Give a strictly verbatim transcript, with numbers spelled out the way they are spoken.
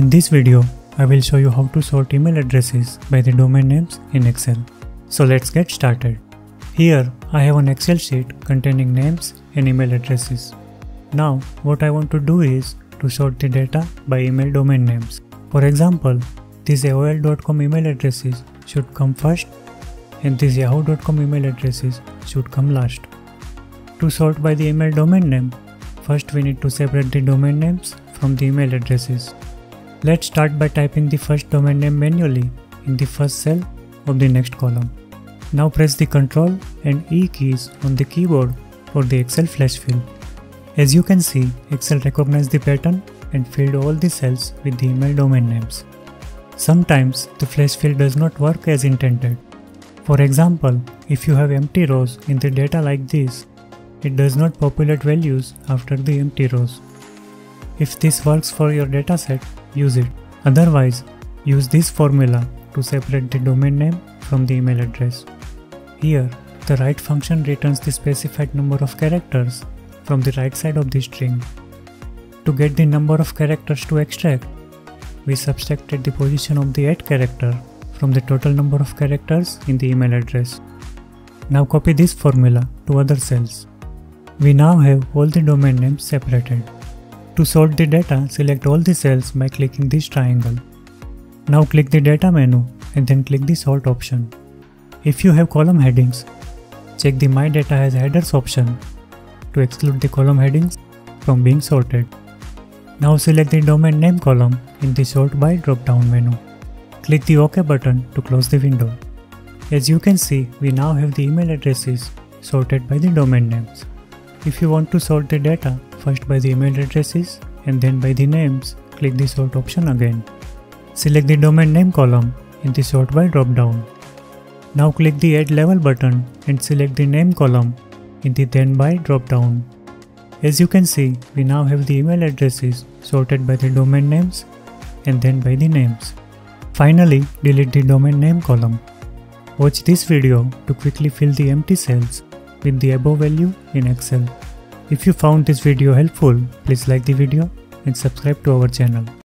In this video, I will show you how to sort email addresses by the domain names in Excel. So let's get started. Here I have an Excel sheet containing names and email addresses. Now what I want to do is to sort the data by email domain names. For example, these A O L dot com email addresses should come first and these Yahoo dot com email addresses should come last. To sort by the email domain name, first we need to separate the domain names from the email addresses. Let's start by typing the first domain name manually in the first cell of the next column. Now press the Ctrl and E keys on the keyboard for the Excel flash fill. As you can see, Excel recognized the pattern and filled all the cells with the email domain names. Sometimes the flash fill does not work as intended. For example, if you have empty rows in the data like this, it does not populate values after the empty rows. If this works for your dataset, use it. Otherwise, use this formula to separate the domain name from the email address. Here, the write function returns the specified number of characters from the right side of the string. To get the number of characters to extract, we subtracted the position of the add character from the total number of characters in the email address. Now copy this formula to other cells. We now have all the domain names separated. To sort the data, select all the cells by clicking this triangle. Now click the data menu and then click the sort option. If you have column headings, check the My Data Has Headers option to exclude the column headings from being sorted. Now select the domain name column in the Sort By drop-down menu. Click the OK button to close the window. As you can see, we now have the email addresses sorted by the domain names. If you want to sort the data, first by the email addresses and then by the names, click the sort option again. Select the domain name column in the sort by drop-down. Now click the add level button and select the name column in the then by drop-down. As you can see, we now have the email addresses sorted by the domain names and then by the names. Finally, delete the domain name column. Watch this video to quickly fill the empty cells with the above value in Excel. If you found this video helpful, please like the video and subscribe to our channel.